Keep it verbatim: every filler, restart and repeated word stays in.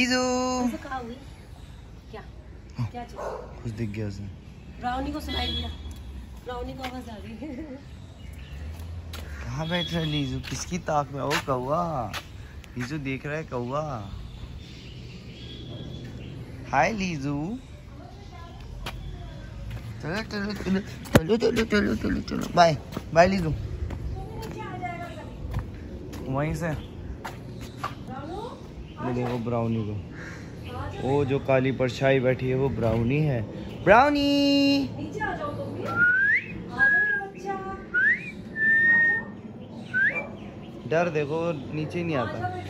क्या क्या कुछ दिख गया उसने। ब्राउनी को सुनाई दिया, ब्राउनी को आवाज आ रही है। कहाँ बैठ रहा है लीजू, किसकी ताक में? ओ कौआ, लीजू देख रहा है कौआ। हाय लीजू, चलो चलो चलो चलो चलो चलो चलो चलो बाय बाय लीजू। वहीं से वो ब्राउनी को, वो जो काली परछाई बैठी है वो ब्राउनी है। ब्राउनी नीचे आ जाओ, तुम भी आ जाओ बच्चा, आ जाओ। डर देखो नीचे नहीं आता।